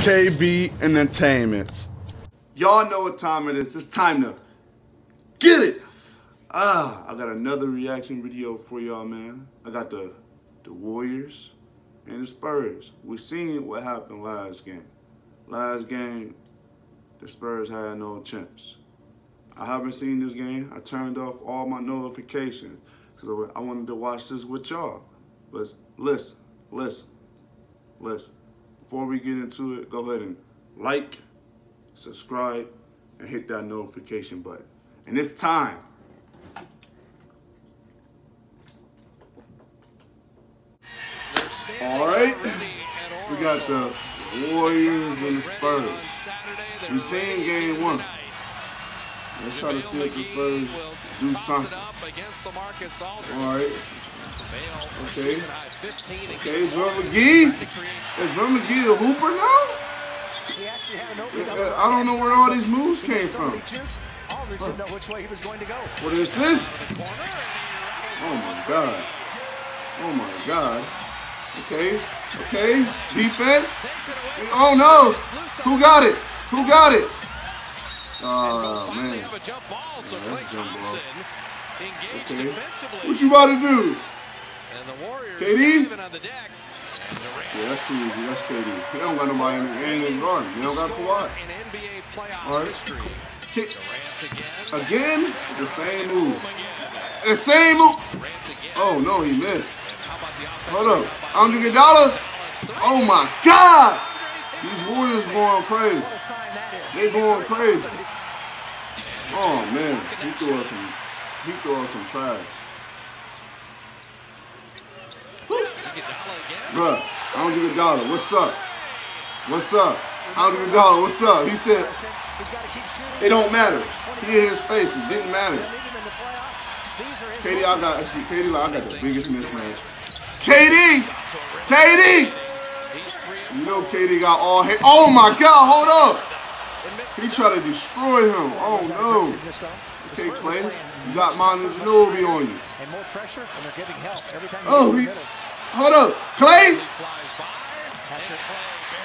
KB Entertainment. Y'all know what time it is. It's time to get it. I got another reaction video for y'all, man. I got the Warriors and the Spurs. We seen what happened last game. Last game, the Spurs had no chance. I haven't seen this game. I turned off all my notifications because I wanted to watch this with y'all. But listen. Before we get into it, go ahead and like, subscribe, and hit that notification button. And it's time. All right, we got the Warriors and the Spurs. We seen game one. Let's try to see if the Spurs do something. All right. Okay. Okay, Joel McGee. Is Joel McGee a hooper now? I don't know where all these moves came from. What is this? Oh my God. Oh my God. Okay. Okay. Defense. Oh no. Who got it? Who got it? Oh man. Yeah, that's jump ball. Okay. What you about to do? And the Warriors KD? On the deck. Yeah, that's easy. That's KD. They don't got nobody in the garden. They don't got Kawhi. All right. Kick. Again? The same move. The same move. Oh, no, he missed. Hold up. Andre Iguodala. Oh, my God. These Warriors going crazy. They going crazy. Oh, man. He throwing some trash. Bruh, Andre Iguodala, what's up? What's up? Andre Iguodala, what's up? He said, it don't matter. He hit his face, it didn't matter. KD, I got the biggest mismatch. KD! KD! You know KD got all hit. Oh my God, hold up! He tried to destroy him. Oh no. Okay, Klay, you got Manu Ginóbili on you. And more pressure, and they're giving help every time. Oh, he... Hold up, Klay!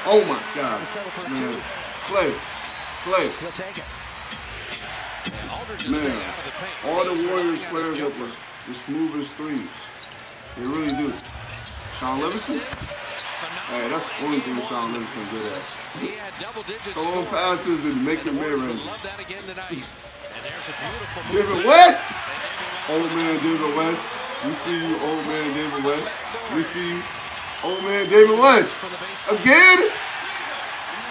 Oh my God, man. Klay. Man, all the Warriors players up with the smoothest threes. They really do. Shaun Livingston? Hey, that's the only thing Shaun Livingston good at. Throw on passes and make them mid-range. David West! Old man David West. We see you, old man David West. We see you, old man David West. Again?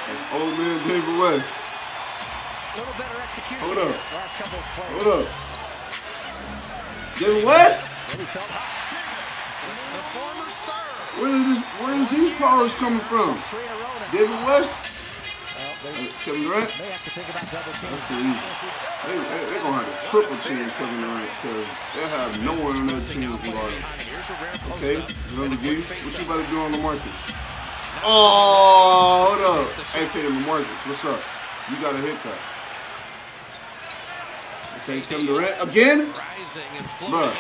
That's old man David West. Hold up. Hold up. David West? Where is these powers coming from? David West? Kevin Durant? That's too easy. They're going to have a triple team Kevin Durant because they have no one on their team to guard him. Okay, Looney, what you about to do on LaMarcus? Oh, hold up. Okay, LaMarcus, what's up? You got to hit that. Okay, Kevin Durant, again? Bruh,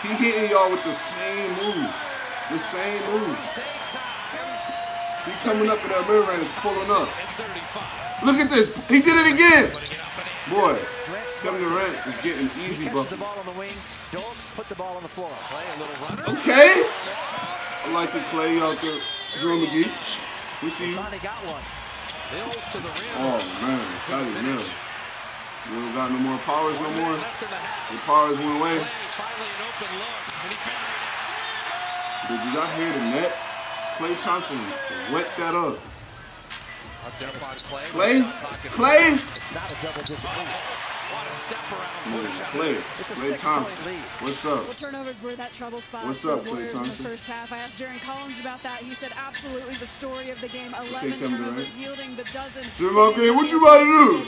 he hitting y'all with the same move. The same move. He's coming up in that mid-range, pulling up. Look at this. He did it again. Boy, Kevin Durant is getting easy buckets. Okay. I like to play out there. Drew McGee. We see you. Oh, man. That is real. We don't got no more powers no more. The powers went away. Did you not hear the net? Klay Thompson, wet that up. Klay? Klay Thompson, what's up? Well, turnovers were that trouble spot. What's up, Klay Thompson? In the first half, I asked Jaren Collins about that. He said absolutely the story of the game. 11 turnovers yielding the dozen. Draymond Green, what you about to do?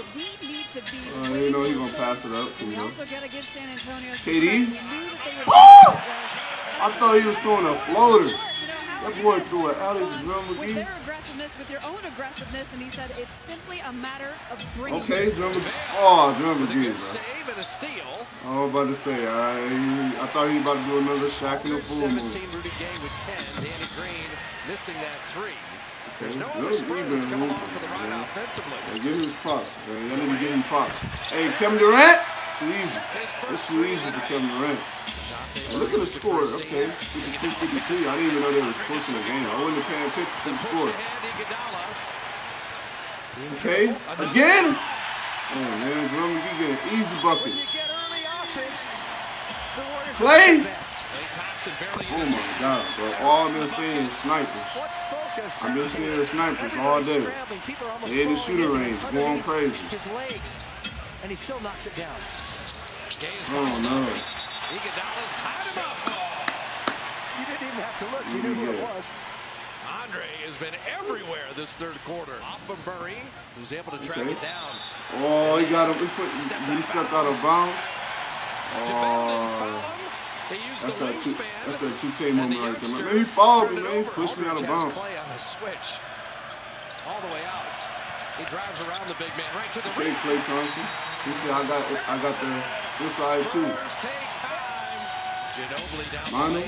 You know he's going to pass it up. We also got to give San Antonio KD? I thought he was throwing a floater. That boy threw an alley to Joel McGee. With your own aggressiveness, and he said it's simply a matter of bringing. Okay, Joel McGee. Oh, Joel McGee, bro. I was about to say, I thought he was about to do another Shaq and a fool move. 17 Rudy Gay with 10. Danny Green missing that three. Okay. Little rebound move. I give him his props. Y'all need to give him props. Hey, Kevin Durant. Too easy. It's too easy for Kevin Durant. Now look at the score. Okay, 52-53. I didn't even know they was close in the game. I wasn't paying attention to the score. Okay, again. Oh man, Drummond, you get an easy bucket. Klay. Oh my God, bro! All they're seeing is snipers. I'm just seeing snipers all day. They're in the shooting range, going crazy. And he still knocks it down. Oh no! Iguodala's tied him up. You didn't even have to look. You knew who it was. Andre has been everywhere this third quarter. Off of Murray, who's able to track it down. Oh, he got him. He stepped out of bounds. Oh, that's that 2K moment right there. Man, he followed me, man. He pushed me out of bounds. All the way out. He drives around the big man right to the rim. Klay Thompson. He said, "I got the this side too." Manu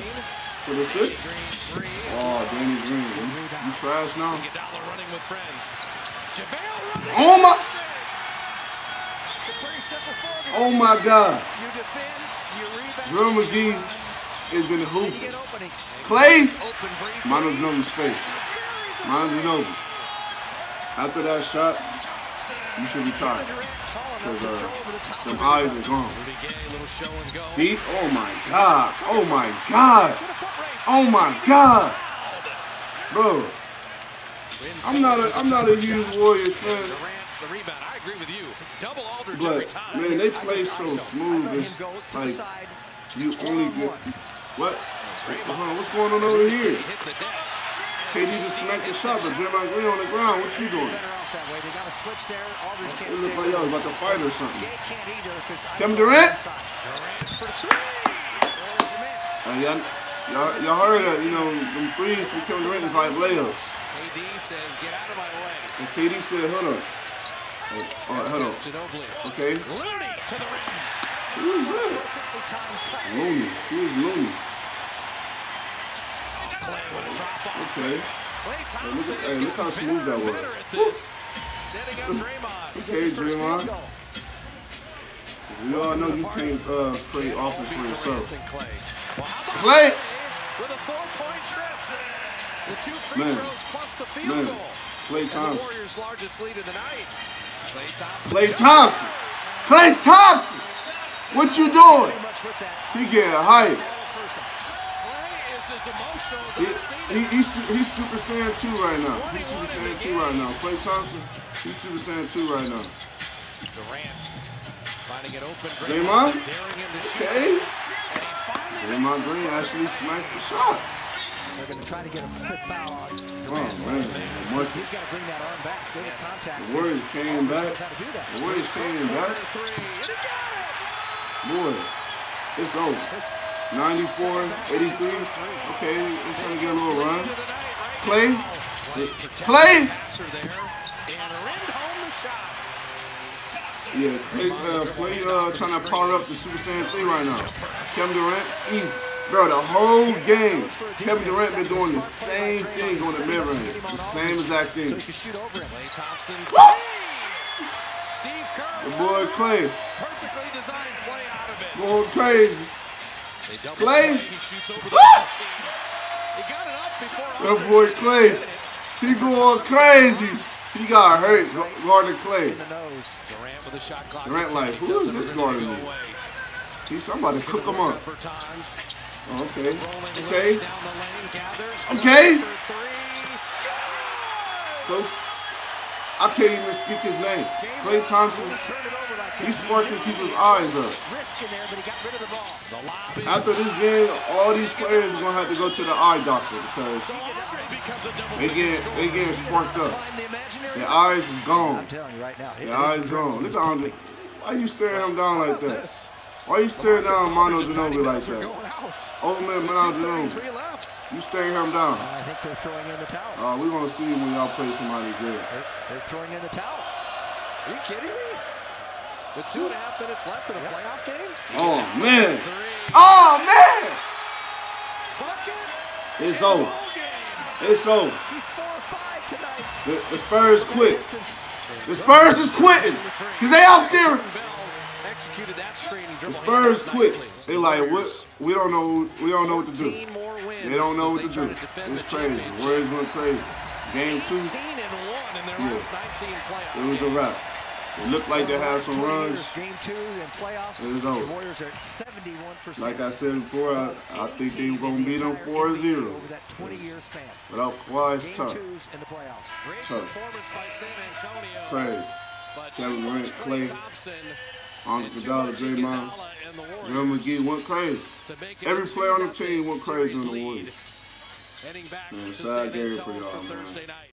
for the assist. Oh, Danny Green. You trash now. Oh my! Oh my God! Drum McGee has been hooping. Klay! Manu Ginóbili's face. Manu Ginóbili. After that shot, you should be tired. Because them eyes are gone. Deep? Oh my God. Oh my God. Oh my God. Bro. I'm not a huge Warriors fan. But man, they play so smooth. It's like you only get what? What's going on over here? KD just smacked the shot, but Draymond Green on the ground. What you doing? It looked like y'all was about to fight or something. Kevin Durant? Y'all heard that, you know, them threes from Kevin Durant is like layups. KD says, get out of my way. And KD said, hold on. Alright, hold on. Okay. Looney to the rim. Who is that? Looney. Who is Looney? Okay. Hey, look how smooth that was. Okay, Draymond. We all know you can't play offense for yourself. Klay! Man. Klay Thompson. Klay Thompson. Klay Thompson! What you doing? He getting hype. He's Super Saiyan 2 right now. He's Super Saiyan 2 right now. Klay Thompson, he's Super Saiyan 2 right now. Draymond? Okay. Draymond Green actually smacked the shot. They're going to try to get a fifth foul on. Oh, man. He's got to bring that arm back. There was contact. The Warriors came back. The Warriors came back. Boy, it's over. 94-83. Okay, I'm trying to get a little run. Klay. Klay! Yeah, Klay trying to power up the Super Saiyan 3 right now. Kevin Durant, easy. Bro, the whole game, Kevin Durant been doing the same thing on the mid-range. The same exact thing. What? The boy Klay. Going crazy. Klay! That boy Klay, he going crazy. He got hurt guarding Klay. Durant like, who is this guarding me? He's somebody cook him up. Oh, okay, okay, okay. Coach, I can't even speak his name. Klay Thompson. He's sparking people's eyes up. After this game, all these players are gonna have to go to the eye doctor because they get sparked up. Their eyes is gone. Their eyes gone. Look at Andre. Why are you staring him down like that? Why are you staring down Manu Ginóbili like that? Old man Manu Ginóbili. You staring him down. I think they're throwing in the towel. We're gonna see when y'all play somebody good. They're throwing in the towel. Are you kidding me? With 2.5 minutes left in a playoff game? Oh, man. Oh, man. It's over. Eso. The Spurs quit. The Spurs is quitting. Because they out there. The Spurs quit. They like, what? We don't know what to do. They don't know what to do. It's crazy. The Warriors went crazy. Game 2. Yeah. It was a wrap. It looked like they had some runs. It was over. Like I said before, I think they were going to beat them 4-0. Without Kawhi, it's tough. Tough. Crazy. Kevin Durant, Klay, Andre Iguodala, Draymond. Draymond Green went crazy. Every player on the team went crazy on the Warriors. Man, sad game for y'all, man.